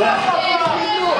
How you doing,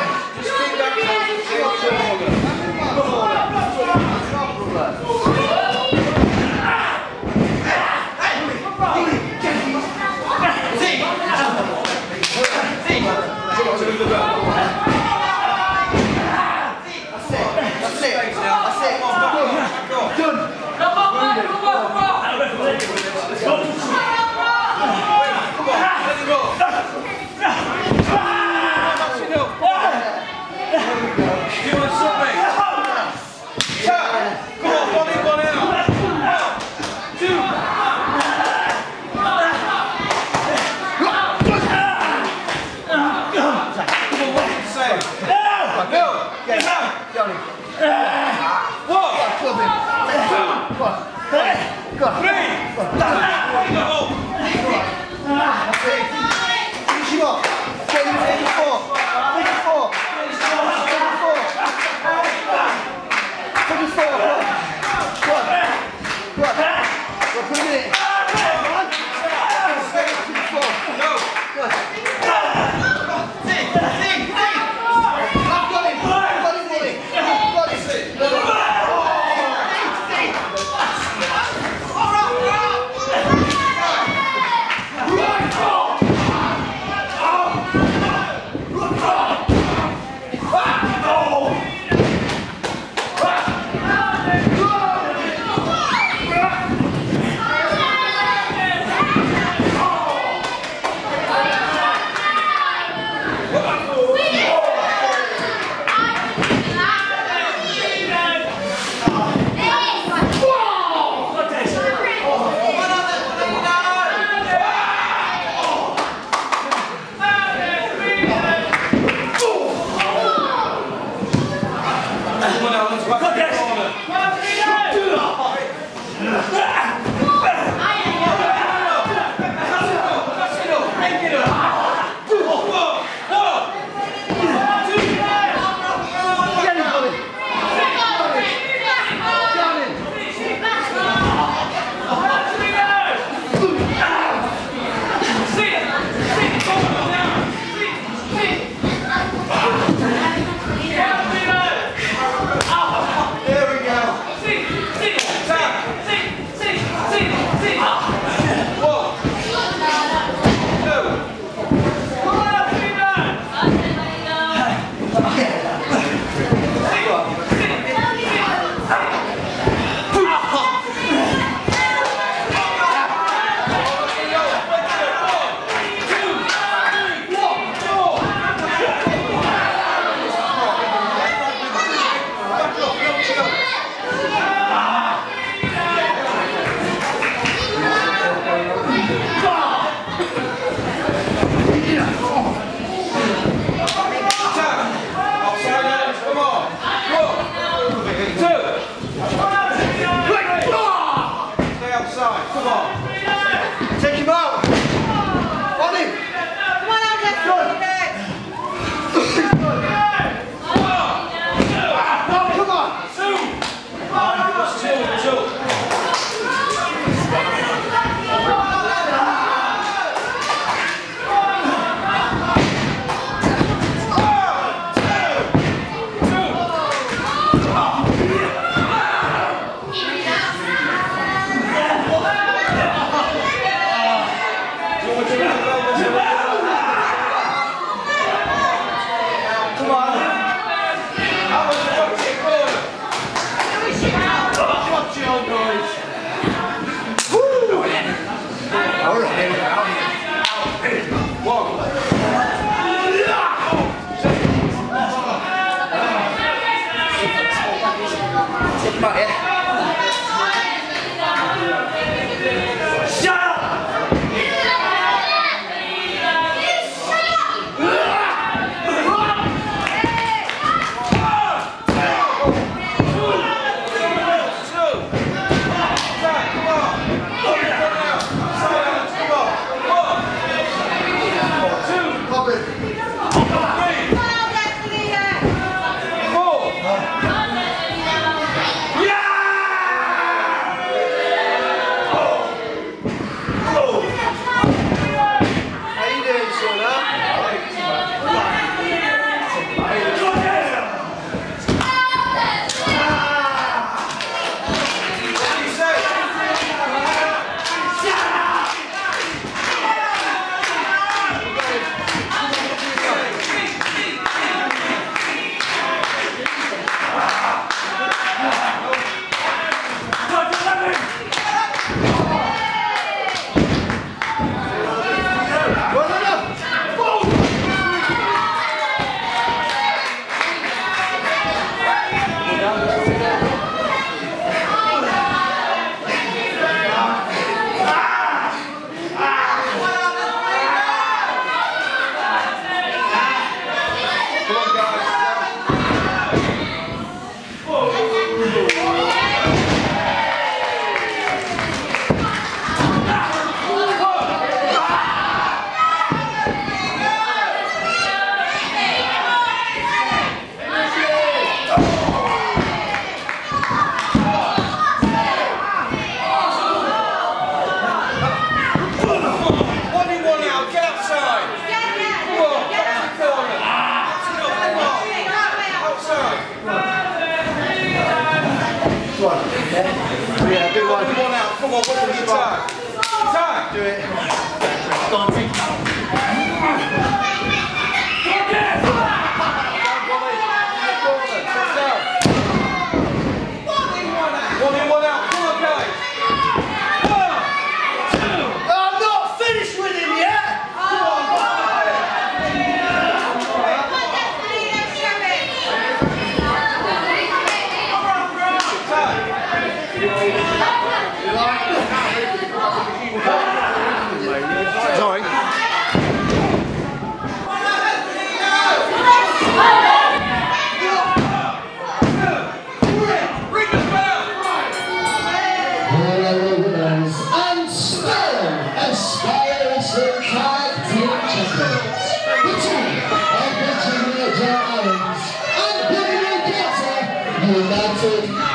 Shauna? on, what's the beat on? Time! Do it. Don't take it. That's it.